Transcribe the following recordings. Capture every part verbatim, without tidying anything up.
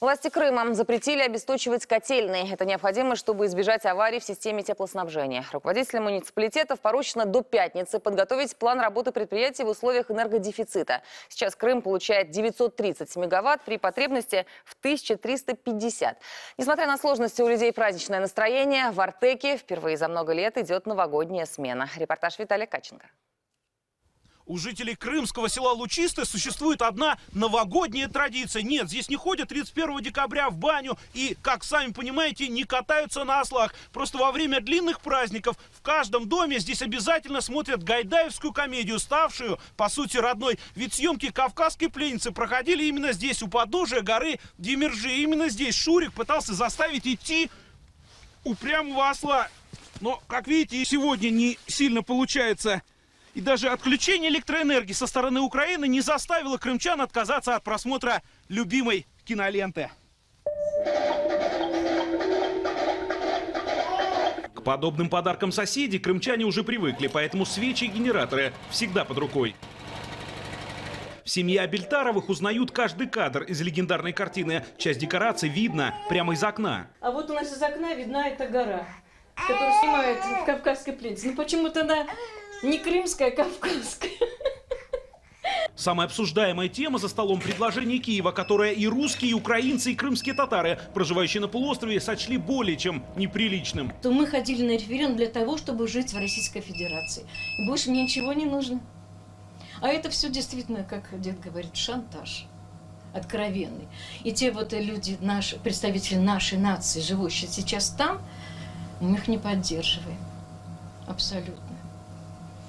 Власти Крыма запретили обесточивать котельные. Это необходимо, чтобы избежать аварий в системе теплоснабжения. Руководителям муниципалитетов поручено до пятницы подготовить план работы предприятий в условиях энергодефицита. Сейчас Крым получает девятьсот тридцать мегаватт при потребности в тысячу триста пятьдесят. Несмотря на сложности, у людей праздничное настроение. В Артеке впервые за много лет идет новогодняя смена. Репортаж Виталия Каченко. У жителей крымского села Лучистое существует одна новогодняя традиция. Нет, здесь не ходят тридцать первого декабря в баню и, как сами понимаете, не катаются на ослах. Просто во время длинных праздников в каждом доме здесь обязательно смотрят гайдаевскую комедию, ставшую, по сути, родной. Ведь съемки «Кавказской пленницы» проходили именно здесь, у подножия горы Демерджи. Именно здесь Шурик пытался заставить идти упрямого осла. Но, как видите, и сегодня не сильно получается. И даже отключение электроэнергии со стороны Украины не заставило крымчан отказаться от просмотра любимой киноленты. К подобным подаркам соседей крымчане уже привыкли, поэтому свечи и генераторы всегда под рукой. В семье Абельтаровых узнают каждый кадр из легендарной картины. Часть декораций видно прямо из окна. А вот у нас из окна видна эта гора, которую снимают в «Кавказской пленнице». Ну почему-то она... не крымская, а кавказская. Самая обсуждаемая тема за столом — предложение Киева, которое и русские, и украинцы, и крымские татары, проживающие на полуострове, сочли более чем неприличным. То мы ходили на референдум для того, чтобы жить в Российской Федерации. И больше мне ничего не нужно. А это все действительно, как дед говорит, шантаж. Откровенный. И те вот люди, наши, представители нашей нации, живущие сейчас там, мы их не поддерживаем. Абсолютно.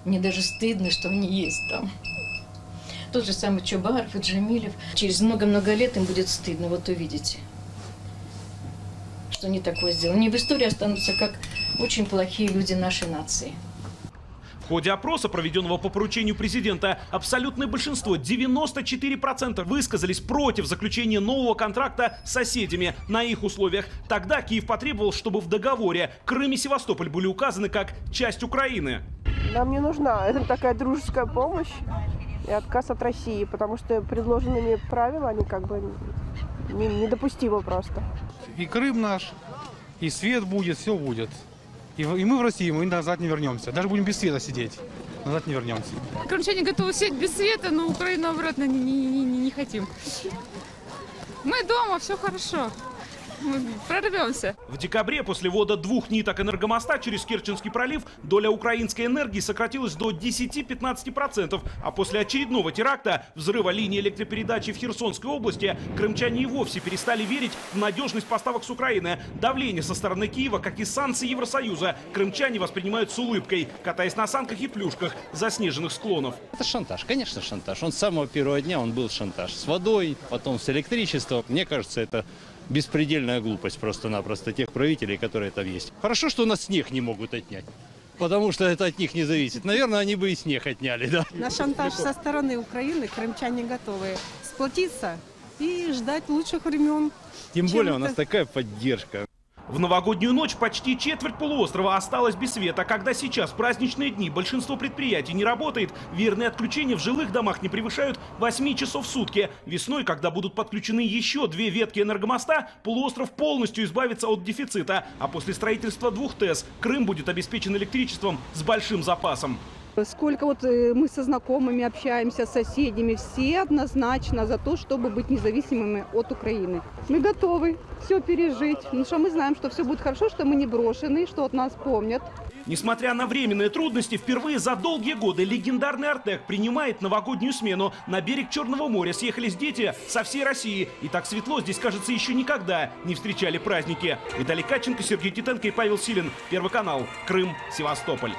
Мне даже стыдно, что они есть там. Тот же самый Чубаров и Джамилев. Через много-много лет им будет стыдно, вот увидите, что они такое сделали. Они в истории останутся как очень плохие люди нашей нации. В ходе опроса, проведенного по поручению президента, абсолютное большинство, девяносто четыре процента, высказались против заключения нового контракта с соседями на их условиях. Тогда Киев потребовал, чтобы в договоре Крым и Севастополь были указаны как часть Украины. Нам не нужна это такая дружеская помощь и отказ от России, потому что предложенными правила они как бы недопустимы просто. И Крым наш, и свет будет, все будет. И мы в России, мы назад не вернемся. Даже будем без света сидеть, назад не вернемся. Крымчане готовы сидеть без света, но Украину обратно не, не, не, не хотим. Мы дома, все хорошо. Мы прорвемся. В декабре после ввода двух ниток энергомоста через Керченский пролив доля украинской энергии сократилась до десяти-пятнадцати процентов. А после очередного теракта, взрыва линии электропередачи в Херсонской области, крымчане и вовсе перестали верить в надежность поставок с Украины. Давление со стороны Киева, как и санкции Евросоюза, крымчане воспринимают с улыбкой, катаясь на санках и плюшках заснеженных склонов. Это шантаж, конечно, шантаж. Он с самого первого дня он был шантаж. С водой, потом с электричеством. Мне кажется, это... беспредельная глупость просто-напросто тех правителей, которые там есть. Хорошо, что у нас снег не могут отнять, потому что это от них не зависит. Наверное, они бы и снег отняли, да. На шантаж со стороны Украины крымчане готовы сплотиться и ждать лучших времен. Тем более у нас такая поддержка. В новогоднюю ночь почти четверть полуострова осталась без света. Когда сейчас праздничные дни, большинство предприятий не работает, верные отключения в жилых домах не превышают восьми часов в сутки. Весной, когда будут подключены еще две ветки энергомоста, полуостров полностью избавится от дефицита. А после строительства двух ТЭС Крым будет обеспечен электричеством с большим запасом. Сколько вот мы со знакомыми общаемся, с соседями, все однозначно за то, чтобы быть независимыми от Украины. Мы готовы все пережить, потому что мы знаем, что все будет хорошо, что мы не брошены, что от нас помнят. Несмотря на временные трудности, впервые за долгие годы легендарный Артек принимает новогоднюю смену. На берег Черного моря съехались дети со всей России. И так светло здесь, кажется, еще никогда не встречали праздники. Виталий Каченко, Сергей Титенко и Павел Силин. Первый канал. Крым, Севастополь.